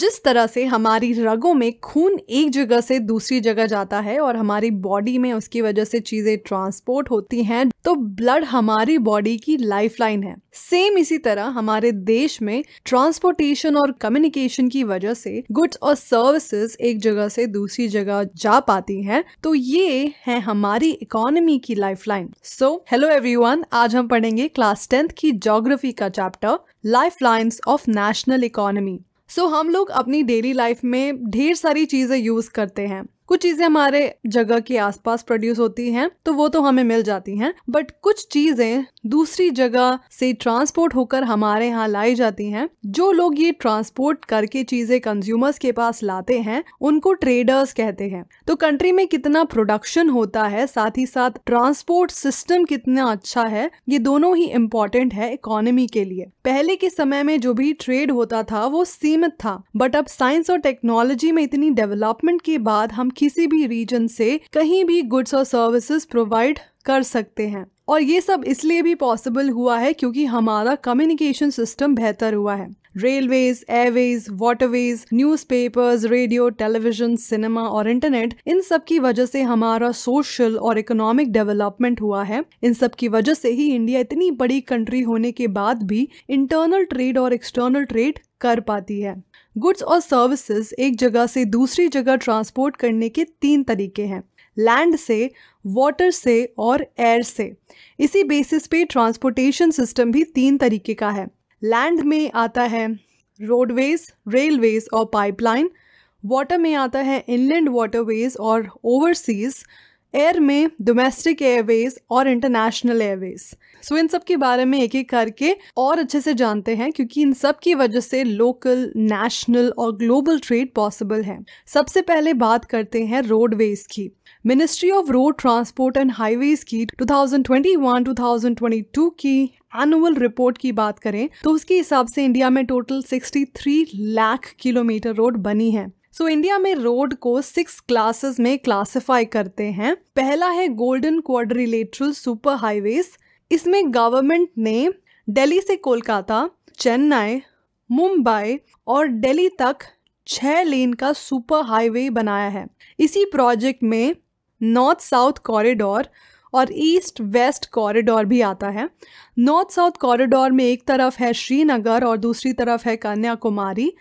जिस तरह से हमारी रगों में खून एक जगह से दूसरी जगह जाता है और हमारी बॉडी में उसकी वजह से चीज़ें ट्रांसपोर्ट होती हैं, तो ब्लड हमारी बॉडी की लाइफलाइन है। सेम इसी तरह हमारे देश में ट्रांसपोर्टेशन और कम्युनिकेशन की वजह से गुड्स और सर्विसेज एक जगह से दूसरी जगह जा पाती हैं, तो ये है हमारी इकोनॉमी की लाइफलाइन। सो हेलो एवरीवन, आज हम पढ़ेंगे क्लास 10th की ज्योग्राफी का chapter lifelines of national economy. So हम लोग अपनी डेली लाइफ में ढेर सारी चीज़ें यूज़ करते हैं। कुछ चीज़ें हमारे जगह के आसपास प्रोड्यूस होती हैं तो वो तो हमें मिल जाती हैं, बट कुछ चीज़ें दूसरी जगह से ट्रांसपोर्ट होकर हमारे यहाँ लाई जाती हैं। जो लोग ये ट्रांसपोर्ट करके चीज़ें कंज्यूमर्स के पास लाते हैं उनको ट्रेडर्स कहते हैं। तो कंट्री में कितना प्रोडक्शन होता है, साथ ही साथ ट्रांसपोर्ट सिस्टम कितना अच्छा है, ये दोनों ही इम्पोर्टेंट है इकोनॉमी के लिए। पहले के समय में जो भी ट्रेड होता था वो सीमित था, बट अब साइंस और टेक्नोलॉजी में इतनी डेवलपमेंट के बाद हम किसी भी रीजन से कहीं भी गुड्स और सर्विसेज प्रोवाइड कर सकते हैं। और ये सब इसलिए भी पॉसिबल हुआ है क्योंकि हमारा कम्युनिकेशन सिस्टम बेहतर हुआ है। Railways, airways, waterways, newspapers, radio, television, cinema और इंटरनेट, इन सब की वजह से हमारा सोशल और इकोनॉमिक डेवलपमेंट हुआ है। इन सब की वजह से ही इंडिया इतनी बड़ी कंट्री होने के बाद भी इंटरनल ट्रेड और एक्सटर्नल ट्रेड कर पाती है। गुड्स और सर्विसेज एक जगह से दूसरी जगह ट्रांसपोर्ट करने के तीन तरीके हैं, लैंड से, वाटर से और एयर से। इसी बेसिस पे ट्रांसपोर्टेशन सिस्टम भी तीन तरीके का है। लैंड में आता है रोडवेज, रेलवेज और पाइपलाइन, वाटर में आता है इनलैंड वाटरवेज और ओवरसीज, एयर में डोमेस्टिक एयरवेज और इंटरनेशनल एयरवेज। सो इन सब के बारे में एक एक करके और अच्छे से जानते हैं, क्योंकि इन सब की वजह से लोकल, नेशनल और ग्लोबल ट्रेड पॉसिबल है। सबसे पहले बात करते हैं रोडवेज की। Ministry of road transport and highways की 2021-2022 की एनुअल रिपोर्ट की बात करें तो उसके हिसाब से इंडिया में टोटल 63 लाख किलोमीटर रोड बनी है। सो इंडिया में रोड को 6 क्लासेस में क्लासिफाई करते हैं। पहला है गोल्डन क्वाड्रिलेटरल सुपर हाईवेज। इसमें गवर्नमेंट ने दिल्ली से कोलकाता, चेन्नई, मुंबई और दिल्ली तक 6 लेन का सुपर हाईवे बनाया है। इसी प्रोजेक्ट में नॉर्थ साउथ कॉरिडोर और ईस्ट वेस्ट कॉरिडोर भी आता है। नॉर्थ साउथ कॉरिडोर में एक तरफ है श्रीनगर और दूसरी तरफ है कन्याकुमारी।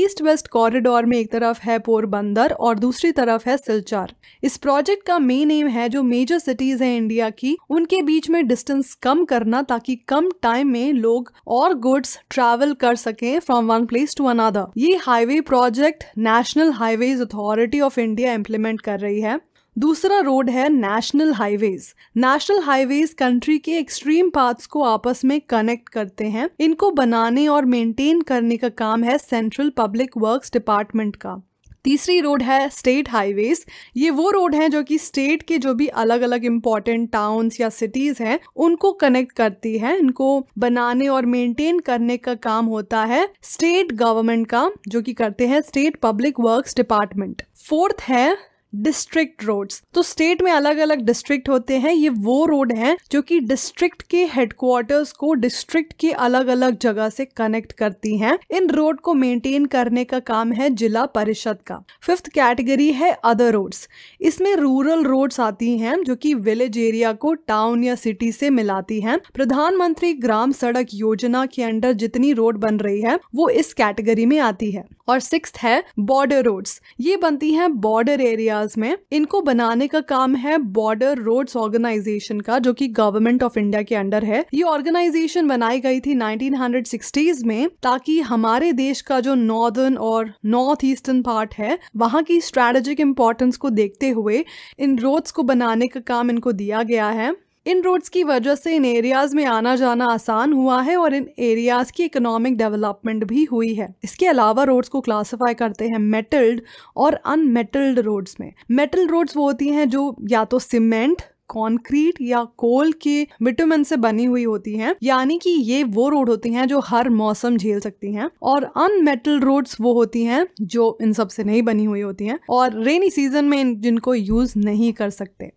ईस्ट वेस्ट कॉरिडोर में एक तरफ है पोरबंदर और दूसरी तरफ है सिलचर। इस प्रोजेक्ट का मेन एम है जो मेजर सिटीज़ हैं इंडिया की, उनके बीच में डिस्टेंस कम करना, ताकि कम टाइम में लोग और गुड्स ट्रैवल कर सकें from one place to another. ये highway project national highways authority of India implement कर रही है। दूसरा रोड है national highways. National highways country के एक्सट्रीम पार्ट्स को आपस में कनेक्ट करते हैं। इनको बनाने और मेंटेन करने का काम है सेंट्रल पब्लिक वर्क्स डिपार्टमेंट का। तीसरी रोड है स्टेट हाईवेज। ये वो रोड हैं जो कि स्टेट के जो भी अलग अलग इम्पॉर्टेंट टाउन्स या सिटीज़ हैं उनको कनेक्ट करती है। इनको बनाने और मेंटेन करने का काम होता है स्टेट गवर्नमेंट का, जो कि करते हैं state public works department. Fourth है डिस्ट्रिक्ट रोड्स। तो स्टेट में अलग अलग डिस्ट्रिक्ट होते हैं। ये वो रोड हैं जो कि डिस्ट्रिक्ट के हेडक्वार्टर्स को डिस्ट्रिक्ट के अलग अलग जगह से कनेक्ट करती हैं। इन रोड को मेंटेन करने का काम है जिला परिषद का। फिफ्थ कैटेगरी है अदर रोड्स। इसमें रूरल रोड्स आती हैं जो कि विलेज एरिया को टाउन या सिटी से मिलाती हैं। प्रधानमंत्री ग्राम सड़क योजना के अंडर जितनी रोड बन रही है वो इस कैटेगरी में आती है। और सिक्स्थ है बॉर्डर रोड्स। ये बनती हैं बॉर्डर एरिया में। इनको बनाने का काम है बॉर्डर रोड्स ऑर्गेनाइजेशन का, जो कि गवर्नमेंट ऑफ इंडिया के अंडर है। ये ऑर्गेनाइजेशन बनाई गई थी 1960s में, ताकि हमारे देश का जो नॉर्दर्न और नॉर्थ ईस्टर्न पार्ट है वहां की स्ट्रेटेजिक इंपॉर्टेंस को देखते हुए इन रोड्स को बनाने का काम इनको दिया गया है। इन रोड्स की वजह से इन एरियाज में आना जाना आसान हुआ है और इन एरियाज की इकोनॉमिक डेवलपमेंट भी हुई है। इसके अलावा रोड्स को क्लासिफाई करते हैं मेटल्ड और अनमेटल्ड रोड्स में। मेटल्ड रोड्स वो होती हैं जो या तो सीमेंट, कंक्रीट या कोल के बिटुमेन से बनी हुई होती हैं, यानी कि ये वो रोड होती हैं जो हर मौसम झेल सकती हैं। और अनमेटल रोड्स वो होती हैं जो इन सब से नहीं बनी हुई होती हैं और रेनी सीजन में जिनको यूज नहीं कर सकते हैं,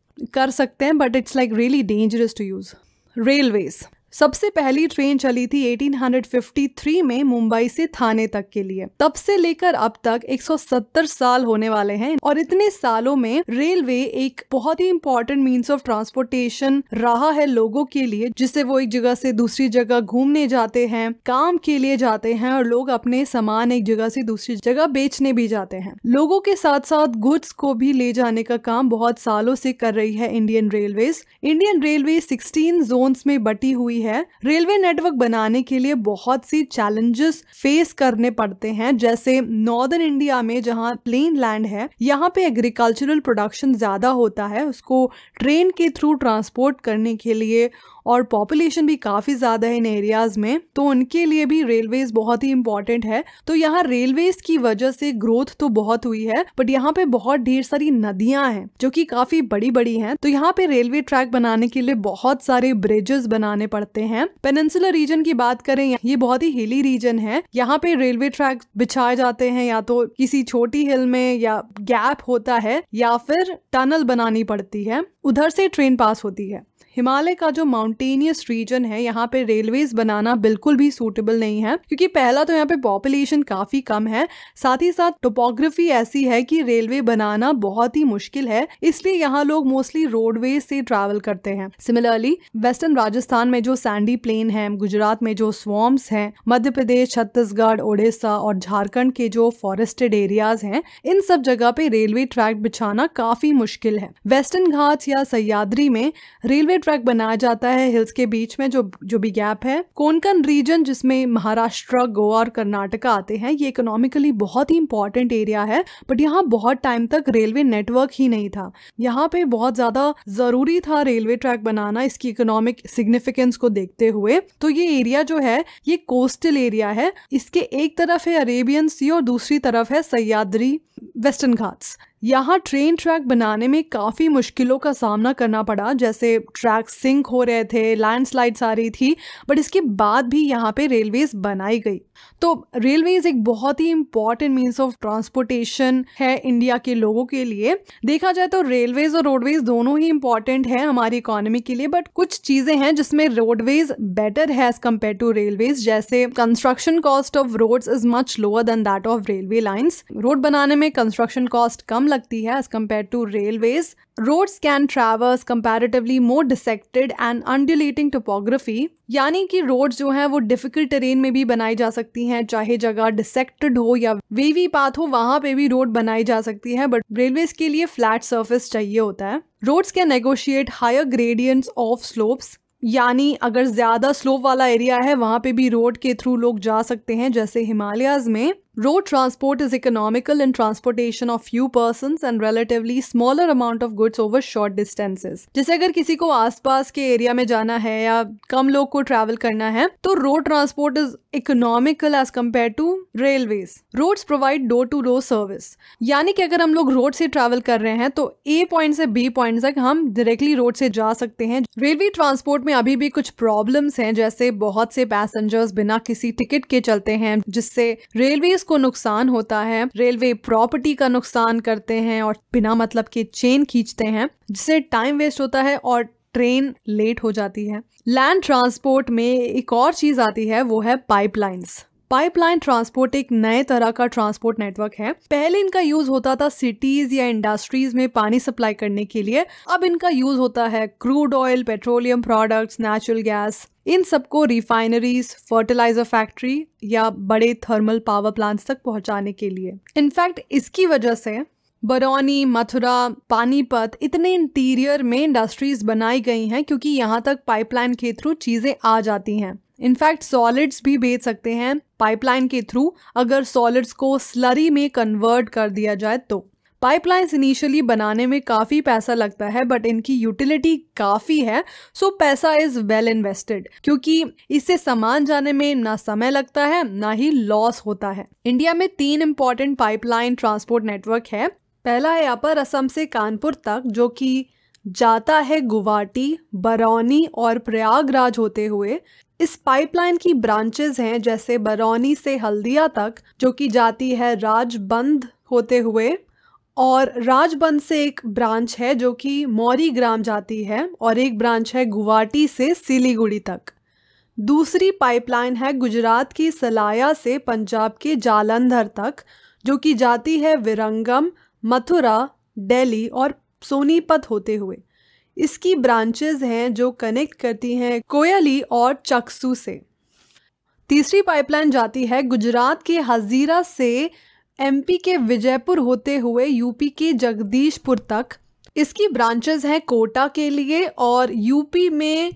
but it's like really dangerous to use. Railways सबसे पहली ट्रेन चली थी 1853 में मुंबई से थाने तक के लिए। तब से लेकर अब तक 170 साल होने वाले हैं और इतने सालों में रेलवे एक बहुत ही इम्पोर्टेंट मीन्स ऑफ ट्रांसपोर्टेशन रहा है लोगों के लिए, जिससे वो एक जगह से दूसरी जगह घूमने जाते हैं, काम के लिए जाते हैं और लोग अपने सामान एक जगह से दूसरी जगह बेचने भी जाते हैं। लोगों के साथ साथ गुड्स को भी ले जाने का काम बहुत सालों से कर रही है Indian railways. Indian railway 16 zones में बटी हुई है। रेलवे नेटवर्क बनाने के लिए बहुत सी चैलेंजेस फेस करने पड़ते हैं, जैसे नॉर्दर्न इंडिया में जहाँ प्लेन लैंड है, यहाँ पे एग्रीकल्चरल प्रोडक्शन ज्यादा होता है, उसको ट्रेन के थ्रू ट्रांसपोर्ट करने के लिए, और पॉपुलेशन भी काफी ज्यादा है इन एरियाज में, तो उनके लिए भी रेलवेज बहुत ही इम्पोर्टेंट है। तो यहाँ रेलवेज की वजह से ग्रोथ तो बहुत हुई है, बट यहाँ पे बहुत ढेर सारी नदियां हैं जो कि काफी बड़ी बड़ी हैं, तो यहाँ पे रेलवे ट्रैक बनाने के लिए बहुत सारे ब्रिजेस बनाने पड़ते हैं। पेनिनसुलर रीजन की बात करें, ये बहुत ही हिली रीजन है, यहाँ पे रेलवे ट्रैक बिछाए जाते हैं या तो किसी छोटी हिल में या गैप होता है या फिर टनल बनानी पड़ती है, उधर से ट्रेन पास होती है। हिमालय का जो माउंटेनियस रीजन है, यहाँ पे रेलवेज बनाना बिल्कुल भी सूटेबल नहीं है, क्योंकि पहला तो यहाँ पे पॉपुलेशन काफी कम है, साथ ही साथ टोपोग्राफी ऐसी है कि रेलवे बनाना बहुत ही मुश्किल है, इसलिए यहाँ लोग मोस्टली रोडवेज से ट्रैवल करते हैं। सिमिलरली वेस्टर्न राजस्थान में जो सैंडी प्लेन है, गुजरात में जो स्वॉम्स हैं, मध्य प्रदेश, छत्तीसगढ़, ओडिशा और झारखंड के जो फॉरेस्टेड एरियाज हैं, इन सब जगह पे रेलवे ट्रैक बिछाना काफी मुश्किल है। वेस्टर्न घाट्स या सह्याद्री में रेलवे ट्रैक बनाया जाता है हिल्स के बीच में जो भी गैप है। कोंकण रीजन जिसमें महाराष्ट्र, गोवा और कर्नाटका आते हैं, ये इकोनॉमिकली बहुत ही इंपॉर्टेंट एरिया है, बट यहाँ बहुत टाइम तक रेलवे नेटवर्क ही नहीं था। यहाँ पे बहुत ज्यादा जरूरी था रेलवे ट्रैक बनाना इसकी इकोनॉमिक सिग्निफिकेंस को देखते हुए। तो ये एरिया जो है ये कोस्टल एरिया है, इसके एक तरफ है अरेबियन सी और दूसरी तरफ है सह्याद्री वेस्टर्न घाट्स। यहाँ ट्रेन ट्रैक बनाने में काफ़ी मुश्किलों का सामना करना पड़ा, जैसे ट्रैक सिंक हो रहे थे, लैंडस्लाइड्स आ रही थी, बट इसके बाद भी यहाँ पे रेलवेज बनाई गई। तो रेलवेज एक बहुत ही इम्पॉर्टेंट मीन्स ऑफ ट्रांसपोर्टेशन है इंडिया के लोगों के लिए। देखा जाए तो रेलवेज और रोडवेज दोनों ही इम्पॉर्टेंट है हमारी इकोनॉमी के लिए, बट कुछ चीज़ें हैं जिसमें रोडवेज बेटर है एज कम्पेयर टू रेलवेज, जैसे construction cost of roads is much lower than that of railway lines. Road बनाने में कंस्ट्रक्शन कॉस्ट कम लगती है as compare to railways. Roads can traverse comparatively more dissected and undulating topography, यानी कि roads जो हैं वो डिफिकल्ट टेरेन में भी बनाई जा सकती हैं, चाहे जगह डिसेक्टेड हो या वेवी पाथ हो, वहाँ पे भी रोड बनाई जा सकती है, बट रेलवेज के लिए फ्लैट सरफेस चाहिए होता है। Roads can negotiate higher gradients of slopes, यानी अगर ज़्यादा स्लोप वाला एरिया है वहाँ पे भी रोड के थ्रू लोग जा सकते हैं, जैसे हिमालयाज में। Road transport is economical in transportation of few persons and relatively smaller amount of goods over short distances. जैसे अगर किसी को आसपास के एरिया में जाना है या कम लोग को ट्रैवल करना है, तो road transport is economical as compare to railways. Roads provide door to door service, यानी कि अगर हम लोग रोड से ट्रैवल कर रहे हैं तो ए पॉइंट से बी पॉइंट तक हम डायरेक्टली रोड से जा सकते हैं। रेलवे ट्रांसपोर्ट में अभी भी कुछ प्रॉब्लम्स हैं, जैसे बहुत से पैसेंजर्स बिना किसी टिकट के चलते हैं, जिससे रेलवे को नुकसान होता है, रेलवे प्रॉपर्टी का नुकसान करते हैं और बिना मतलब के चेन खींचते हैं, जिससे टाइम वेस्ट होता है और ट्रेन लेट हो जाती है। लैंड ट्रांसपोर्ट में एक और चीज आती है, वो है पाइपलाइंस। पाइपलाइन ट्रांसपोर्ट एक नए तरह का ट्रांसपोर्ट नेटवर्क है। पहले इनका यूज होता था सिटीज या इंडस्ट्रीज में पानी सप्लाई करने के लिए, अब इनका यूज होता है crude oil, petroleum products, natural gas, इन सबको रिफाइनरीज, फर्टिलाइजर फैक्ट्री या बड़े थर्मल पावर प्लांट्स तक पहुंचाने के लिए। इनफैक्ट इसकी वजह से बरौनी, मथुरा, पानीपत, इतने इंटीरियर में इंडस्ट्रीज बनाई गई हैं, क्योंकि यहाँ तक पाइपलाइन के थ्रू चीजें आ जाती हैं। इनफैक्ट सॉलिड्स भी बेच सकते हैं पाइपलाइन के थ्रू, अगर सॉलिड्स को स्लरी में कन्वर्ट कर दिया जाए तो। पाइपलाइंस इनिशियली बनाने में काफ़ी पैसा लगता है, बट इनकी यूटिलिटी काफ़ी है, सो पैसा इज़ वेल इन्वेस्टेड, क्योंकि इससे सामान जाने में ना समय लगता है ना ही लॉस होता है। इंडिया में 3 इम्पॉर्टेंट पाइपलाइन ट्रांसपोर्ट नेटवर्क है। पहला है अपर असम से कानपुर तक, जो कि जाता है गुवाहाटी, बरौनी और प्रयागराज होते हुए। इस पाइपलाइन की ब्रांचेज हैं, जैसे बरौनी से हल्दिया तक, जो कि जाती है राजबंद होते हुए, और राजबंद से एक ब्रांच है जो कि मौरी ग्राम जाती है, और एक ब्रांच है गुवाहाटी से सिलीगुड़ी तक। दूसरी पाइपलाइन है गुजरात की सलाया से पंजाब के जालंधर तक, जो कि जाती है विरंगम, मथुरा, दिल्ली और सोनीपत होते हुए। इसकी ब्रांचेज हैं जो कनेक्ट करती हैं कोयली और चक्सू से। तीसरी पाइपलाइन जाती है गुजरात के हजीरा से एमपी के विजयपुर होते हुए यूपी के जगदीशपुर तक। इसकी ब्रांचेज हैं कोटा के लिए और यूपी में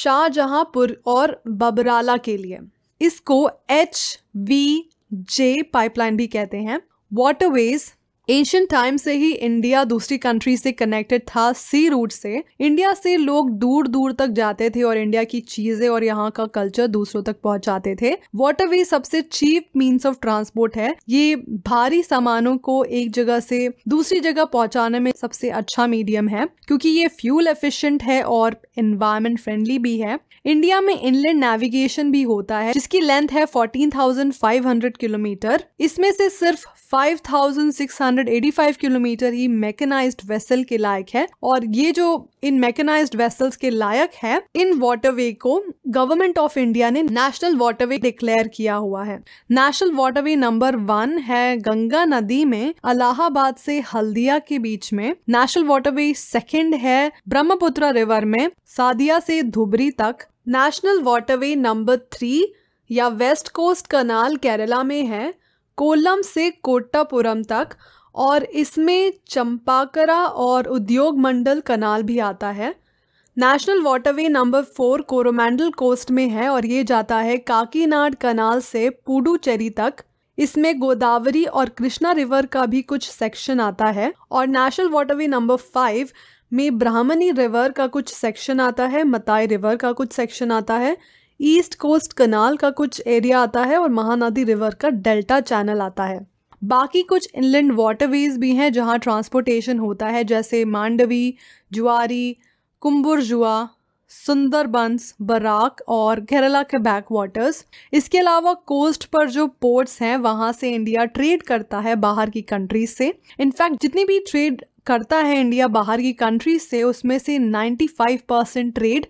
शाहजहांपुर और बबराला के लिए। इसको HVJ पाइपलाइन भी कहते हैं। वाटरवेज एशियन टाइम से ही इंडिया दूसरी कंट्री से कनेक्टेड था सी रूट से। इंडिया से लोग दूर दूर तक जाते थे और इंडिया की चीजें और यहाँ का कल्चर दूसरों तक पहुँचाते थे। वाटरवे सबसे चीप मीन्स ऑफ ट्रांसपोर्ट है। ये भारी सामानों को एक जगह से दूसरी जगह पहुँचाने में सबसे अच्छा मीडियम है, क्योंकि ये फ्यूल एफिशिएंट है और एनवायरमेंट फ्रेंडली भी है। इंडिया में इनलैंड नेविगेशन भी होता है, जिसकी लेंथ है 14,500 किलोमीटर। इसमें से सिर्फ 5,685 किलोमीटर ही मैकेनाइज्ड वेसल के लायक है, और ये जो इन मैकेनाइज्ड वेसल्स के लायक है, इन वाटरवे को गवर्नमेंट ऑफ इंडिया ने नेशनल वाटरवे डिक्लेयर किया हुआ है। नेशनल वाटरवे नंबर 1 है गंगा नदी में इलाहाबाद से हल्दिया के बीच में। नेशनल वाटरवे सेकेंड है ब्रह्मपुत्र रिवर में सादिया से धुबरी तक। नेशनल वाटरवे नंबर 3 या वेस्ट कोस्ट कनाल केरला में है, कोल्लम से कोट्टापुरम तक, और इसमें चंपाकरा और उद्योग मंडल कनाल भी आता है। National waterway number 4 Coromandel coast में है और ये जाता है काकीनाड कनाल से पुडुचेरी तक। इसमें गोदावरी और कृष्णा रिवर का भी कुछ सेक्शन आता है। और नेशनल वाटरवे नंबर 5 में ब्राह्मणी रिवर का कुछ सेक्शन आता है, मताई रिवर का कुछ सेक्शन आता है, ईस्ट कोस्ट कनाल का कुछ एरिया आता है और महानदी रिवर का डेल्टा चैनल आता है। बाकी कुछ इनलैंड वाटरवेज भी हैं जहां ट्रांसपोर्टेशन होता है, जैसे मांडवी, जुआरी, कुंबुरजुआ, सुंदरबंस, बराक और केरला के बैक वाटर्स। इसके अलावा कोस्ट पर जो पोर्ट्स हैं वहां से इंडिया ट्रेड करता है बाहर की कंट्रीज से। इनफैक्ट जितनी भी ट्रेड करता है इंडिया बाहर की कंट्रीज से, उसमें से 95% ट्रेड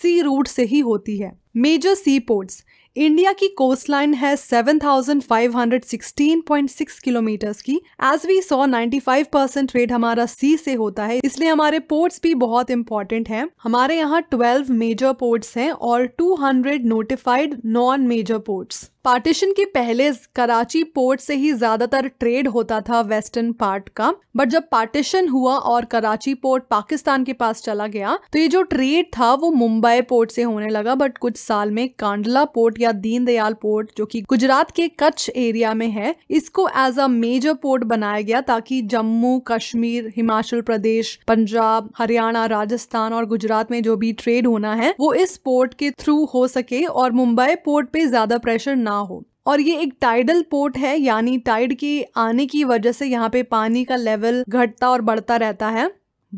सी रूट से ही होती है। मेजर सी पोर्ट्स इंडिया की कोस्ट लाइन है 7,516.6 किलोमीटर्स की। एज वी सॉ 95% ट्रेड हमारा सी से होता है, इसलिए हमारे पोर्ट्स भी बहुत इंपॉर्टेंट हैं। हमारे यहाँ 12 मेजर पोर्ट्स हैं और 200 notified non major ports. Partition के पहले कराची पोर्ट से ही ज्यादातर ट्रेड होता था वेस्टर्न पार्ट का, बट जब पार्टीशन हुआ और कराची पोर्ट पाकिस्तान के पास चला गया तो ये जो ट्रेड था वो मुंबई पोर्ट से होने लगा। बट कुछ साल में कांडला पोर्ट या दीनदयाल पोर्ट, जो कि गुजरात के कच्छ एरिया में है, इसको एज अ मेजर पोर्ट बनाया गया ताकि जम्मू कश्मीर, हिमाचल प्रदेश, पंजाब, हरियाणा, राजस्थान और गुजरात में जो भी ट्रेड होना है वो इस पोर्ट के थ्रू हो सके और मुंबई पोर्ट पे ज्यादा प्रेशर हो। और ये एक टाइडल पोर्ट है, यानी टाइड के आने की वजह से यहाँ पे पानी का लेवल घटता और बढ़ता रहता है।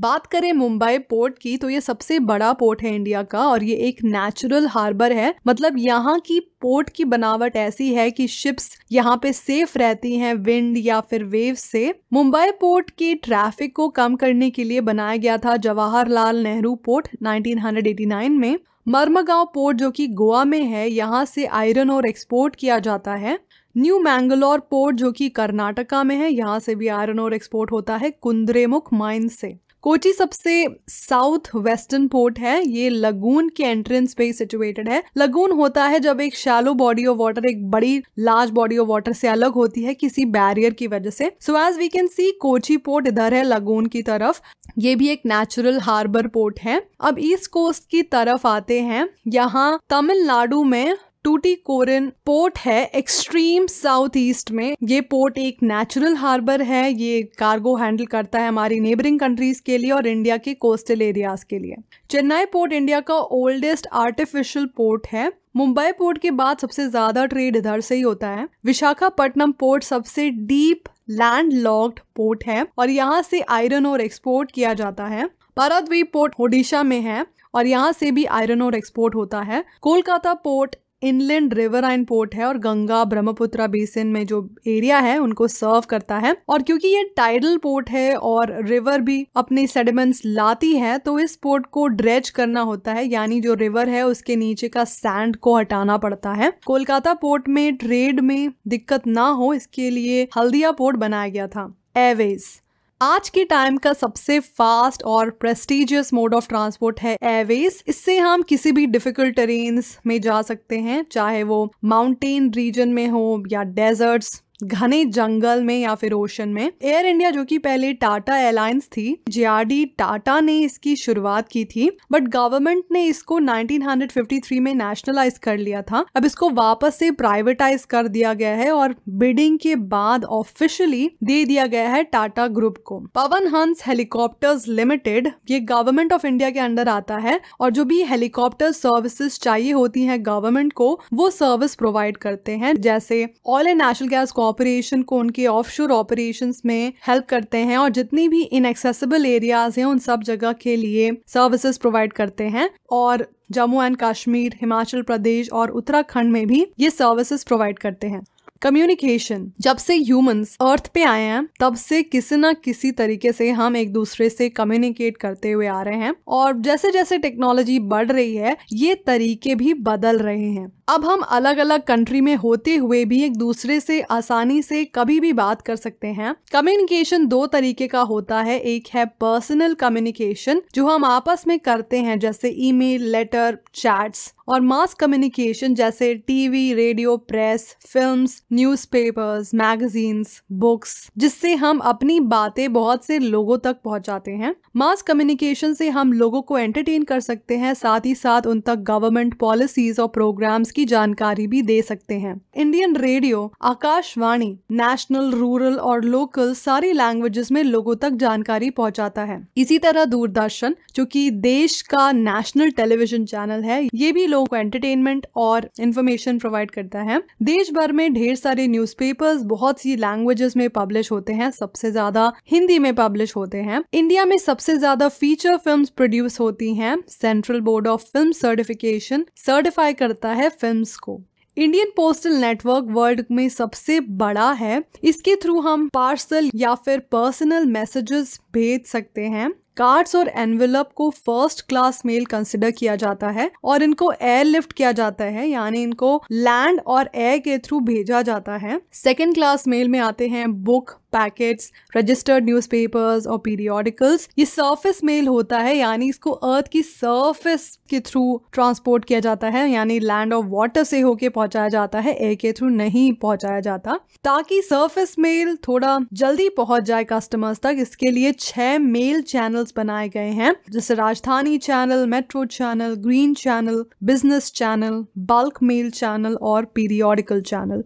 बात करें मुंबई पोर्ट की तो ये सबसे बड़ा पोर्ट है इंडिया का और ये एक नेचुरल हार्बर है। मतलब यहाँ की पोर्ट की बनावट ऐसी है कि शिप्स यहाँ पे सेफ रहती हैं विंड या फिर वेव से। मुंबई पोर्ट के ट्रैफिक को कम करने के लिए बनाया गया था जवाहरलाल नेहरू पोर्ट 1989 में। मर्मगांव पोर्ट जो कि गोवा में है, यहाँ से आयरन और एक्सपोर्ट किया जाता है। न्यू मैंगलोर पोर्ट जो कि कर्नाटका में है, यहाँ से भी आयरन और एक्सपोर्ट होता है कुंद्रेमुख माइन से। कोची सबसे साउथ वेस्टर्न पोर्ट है। ये लगून के एंट्रेंस पे सिचुएटेड है। लगून होता है जब एक शैलो बॉडी ऑफ वाटर एक बड़ी लार्ज बॉडी ऑफ वाटर से अलग होती है किसी बैरियर की वजह से। So as we can see Kochi port इधर है लगून की तरफ। ये भी एक नेचुरल हार्बर पोर्ट है। अब ईस्ट कोस्ट की तरफ आते हैं। यहाँ तमिलनाडु में टूटीकोरिन पोर्ट है एक्सट्रीम साउथ ईस्ट में। ये पोर्ट एक नेचुरल हार्बर है। ये कार्गो हैंडल करता है हमारी नेबरिंग कंट्रीज के लिए और इंडिया के कोस्टल एरियाज के लिए। चेन्नई पोर्ट इंडिया का ओल्डेस्ट आर्टिफिशियल पोर्ट है। मुंबई पोर्ट के बाद सबसे ज्यादा ट्रेड इधर से ही होता है। विशाखापट्टनम पोर्ट सबसे डीप लैंड लॉक्ड पोर्ट है और यहाँ से आयरन ओर एक्सपोर्ट किया जाता है। पारादीप पोर्ट ओडिशा में है और यहाँ से भी आयरन ओर एक्सपोर्ट होता है। Kolkata port inland riverine port है और गंगा ब्रह्मपुत्रा बेसिन में जो एरिया है उनको सर्व करता है। और क्योंकि ये टाइडल पोर्ट है और रिवर भी अपने सेडिमेंट्स लाती है, तो इस पोर्ट को ड्रेज करना होता है, यानी जो रिवर है उसके नीचे का सैंड को हटाना पड़ता है। कोलकाता पोर्ट में ट्रेड में दिक्कत ना हो इसके लिए हल्दिया पोर्ट बनाया गया था। एयरवेज, आज के टाइम का सबसे फास्ट और प्रेस्टीजियस मोड ऑफ ट्रांसपोर्ट है एयरवेज। इससे हम किसी भी डिफिकल्ट टेरेन्स में जा सकते हैं, चाहे वो माउंटेन रीजन में हो या डेजर्ट्स, घने जंगल में या फिर ओशन में। एयर इंडिया जो कि पहले टाटा एयरलाइंस थी, जेआरडी टाटा ने इसकी शुरुआत की थी, बट गवर्नमेंट ने इसको 1953 में नेशनलाइज कर लिया था। अब इसको वापस से प्राइवेटाइज कर दिया गया है और बिडिंग के बाद ऑफिशियली दे दिया गया है टाटा ग्रुप को। पवन हंस हेलीकॉप्टर्स लिमिटेड, ये गवर्नमेंट ऑफ इंडिया के अंडर आता है और जो भी हेलीकॉप्टर सर्विसेज चाहिए होती है गवर्नमेंट को, वो सर्विस प्रोवाइड करते हैं। जैसे oil and natural gas operation को उनके ऑफशोर ऑपरेशंस में हेल्प करते हैं और जितनी भी इनएक्सेसिबल एरियाज हैं उन सब जगह के लिए सर्विसेज प्रोवाइड करते हैं। और जम्मू एंड कश्मीर, हिमाचल प्रदेश और उत्तराखंड में भी ये सर्विसेज प्रोवाइड करते हैं। कम्युनिकेशन, जब से ह्यूमंस अर्थ पे आए हैं तब से किसी ना किसी तरीके से हम एक दूसरे से कम्युनिकेट करते हुए आ रहे हैं और जैसे जैसे टेक्नोलॉजी बढ़ रही है ये तरीके भी बदल रहे हैं। अब हम अलग अलग कंट्री में होते हुए भी एक दूसरे से आसानी से कभी भी बात कर सकते हैं। कम्युनिकेशन दो तरीके का होता है, एक है पर्सनल कम्युनिकेशन जो हम आपस में करते हैं जैसे ईमेल, लेटर, चैट्स, और मास कम्युनिकेशन जैसे TV, radio, press, films, newspapers, magazines, books, जिससे हम अपनी बातें बहुत से लोगों तक पहुंचाते हैं। मास कम्युनिकेशन से हम लोगों को एंटरटेन कर सकते हैं, साथ ही साथ उन तक गवर्नमेंट पॉलिसीज और प्रोग्राम्स की जानकारी भी दे सकते हैं। Indian radio, Akashvani national, rural और लोकल सारी लैंग्वेजेस में लोगों तक जानकारी पहुंचाता है। इसी तरह दूरदर्शन जो कि देश का नेशनल टेलीविजन चैनल है, ये भी लोगों को एंटरटेनमेंट और इन्फॉर्मेशन प्रोवाइड करता है। देश भर में ढेर सारे न्यूज़पेपर्स बहुत सी लैंग्वेजेस में पब्लिश होते हैं, सबसे ज्यादा हिंदी में पब्लिश होते हैं। इंडिया में सबसे ज्यादा फीचर फिल्म्स प्रोड्यूस होती हैं। Central board of film certification certify करता है फिल्म्स को। इंडियन पोस्टल नेटवर्क वर्ल्ड में सबसे बड़ा है, इसके थ्रू हम पार्सल या फिर पर्सनल मैसेजेस भेज सकते हैं। कार्ड्स और एनवेलप को फर्स्ट क्लास मेल कंसिडर किया जाता है और इनको एयरलिफ्ट किया जाता है, यानी इनको लैंड और एयर के थ्रू भेजा जाता है। सेकेंड क्लास मेल में आते हैं बुक, पैकेट्स, रजिस्टर्ड न्यूज़पेपर्स और पीरियोडिकल्स। ये सरफेस मेल होता है, यानी इसको अर्थ की सरफेस के थ्रू ट्रांसपोर्ट किया जाता है, यानी लैंड और वाटर से होके पहुंचाया जाता है, एयर के थ्रू नहीं पहुंचाया जाता। ताकि सरफेस मेल थोड़ा जल्दी पहुंच जाए कस्टमर्स तक, इसके लिए 6 मेल चैनल्स बनाए गए हैं जैसे Rajdhani channel, metro channel, green channel, business channel, bulk mail channel और पीरियोडिकल चैनल।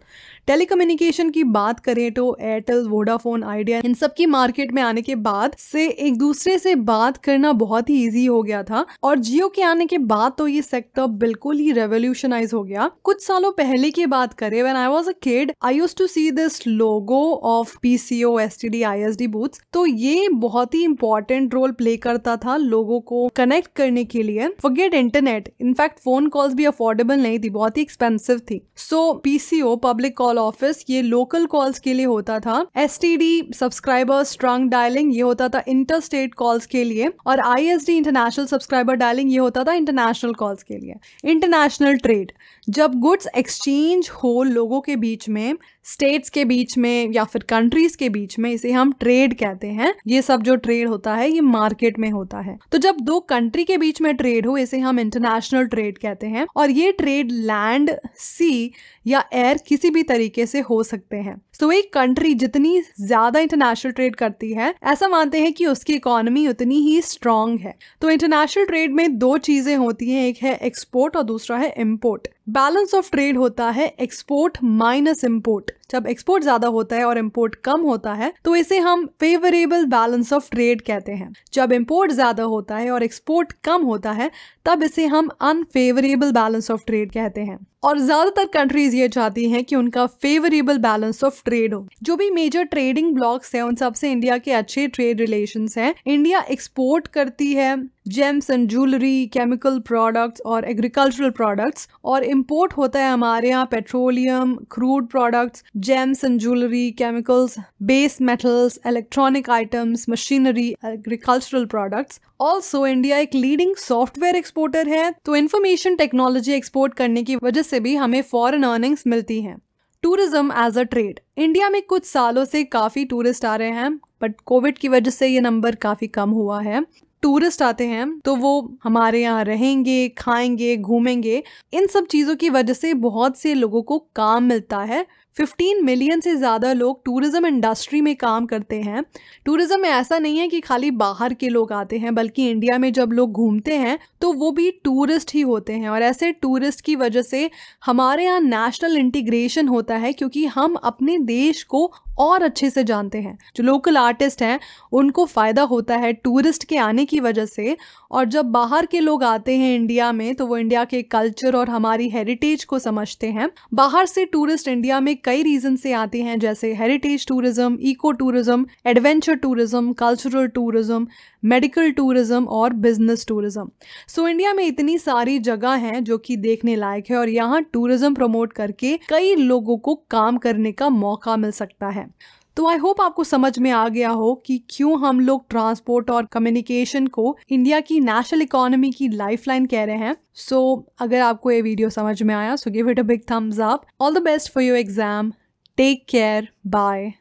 टेलीकम्युनिकेशन की बात करें तो एयरटेल, वोडाफोन आइडिया, इन सब की मार्केट में आने के बाद से एक दूसरे से बात करना बहुत ही इजी हो गया था और जियो के आने के बाद तो ये सेक्टर बिल्कुल ही रेवोल्यूशनाइज हो गया। कुछ सालों पहले की बात करें, when I was a kid I used to see this logo of PCO, STD, ISD booths, तो ये बहुत ही इंपॉर्टेंट रोल प्ले करता था लोगों को कनेक्ट करने के लिए। Forget internet, in fact phone calls भी अफोर्डेबल नहीं थी, बहुत ही एक्सपेंसिव थी। So PCO, public call office, ये लोकल कॉल्स के लिए होता था। एसटीडी, सब्सक्राइबर्स ट्रंक डायलिंग, ये होता था इंटरस्टेट कॉल्स के लिए, और आईएसडी, इंटरनेशनल सब्सक्राइबर डायलिंग, ये होता था इंटरनेशनल कॉल्स के लिए। इंटरनेशनल ट्रेड, जब गुड्स एक्सचेंज हो लोगों के बीच में, स्टेट्स के बीच में या फिर कंट्रीज के बीच में, इसे हम ट्रेड कहते हैं। ये सब जो ट्रेड होता है ये मार्केट में होता है। तो जब दो कंट्री के बीच में ट्रेड हो, इसे हम इंटरनेशनल ट्रेड कहते हैं, और ये ट्रेड लैंड, सी या एयर किसी भी तरीके से हो सकते हैं। तो एक कंट्री जितनी ज्यादा इंटरनेशनल ट्रेड करती है, ऐसा मानते हैं कि उसकी इकोनॉमी उतनी ही स्ट्रांग है। तो इंटरनेशनल ट्रेड में दो चीजें होती हैं, एक है एक्सपोर्ट और दूसरा है इम्पोर्ट। बैलेंस ऑफ ट्रेड होता है एक्सपोर्ट माइनस इम्पोर्ट। जब एक्सपोर्ट ज्यादा होता है और इम्पोर्ट कम होता है तो इसे हम फेवरेबल बैलेंस ऑफ ट्रेड कहते हैं। जब इम्पोर्ट ज्यादा होता है और एक्सपोर्ट कम होता है तब इसे हम अनफेवरेबल बैलेंस ऑफ ट्रेड कहते हैं। और ज़्यादातर कंट्रीज़ ये चाहती हैं कि उनका फेवरेबल बैलेंस ऑफ ट्रेड हो। जो भी मेजर ट्रेडिंग ब्लॉक्स हैं उन सबसे इंडिया के अच्छे ट्रेड रिलेशंस हैं। इंडिया एक्सपोर्ट करती है gems and jewellery, chemical products और एग्रीकल्चरल प्रोडक्ट्स, और इम्पोर्ट होता है हमारे यहाँ petroleum, crude products, gems and jewellery, chemicals, base metals, electronic items, machinery, agricultural products. Also India एक लीडिंग सॉफ्टवेयर एक्सपोर्टर है, तो इंफॉर्मेशन टेक्नोलॉजी एक्सपोर्ट करने की वजह से भी हमें फॉरेन अर्निंग्स मिलती हैं। Tourism as a trade, India में कुछ सालों से काफ़ी टूरिस्ट आ रहे हैं, बट कोविड की वजह से ये नंबर काफ़ी कम हुआ है। टूरिस्ट आते हैं तो वो हमारे यहाँ रहेंगे, खाएंगे, घूमेंगे, इन सब चीज़ों की वजह से बहुत से लोगों को काम मिलता है। 15 मिलियन से ज़्यादा लोग टूरिज़्म इंडस्ट्री में काम करते हैं। टूरिज़्म में ऐसा नहीं है कि खाली बाहर के लोग आते हैं, बल्कि इंडिया में जब लोग घूमते हैं तो वो भी टूरिस्ट ही होते हैं, और ऐसे टूरिस्ट की वजह से हमारे यहाँ नेशनल इंटीग्रेशन होता है, क्योंकि हम अपने देश को और अच्छे से जानते हैं। जो लोकल आर्टिस्ट हैं उनको फ़ायदा होता है टूरिस्ट के आने की वजह से, और जब बाहर के लोग आते हैं इंडिया में तो वो इंडिया के कल्चर और हमारी हेरिटेज को समझते हैं। बाहर से टूरिस्ट इंडिया में कई रीज़न से आते हैं, जैसे heritage tourism, eco tourism, adventure tourism, cultural tourism, medical tourism और बिजनेस टूरिज़्म। सो इंडिया में इतनी सारी जगह हैं जो कि देखने लायक है, और यहाँ टूरिज़्म प्रमोट करके कई लोगों को काम करने का मौका मिल सकता है। तो आई होप आपको समझ में आ गया हो कि क्यों हम लोग ट्रांसपोर्ट और कम्युनिकेशन को इंडिया की नेशनल इकोनॉमी की लाइफलाइन कह रहे हैं। सो अगर आपको ये वीडियो समझ में आया, so give it a big thumbs up. All the best for your exam. Take care, bye.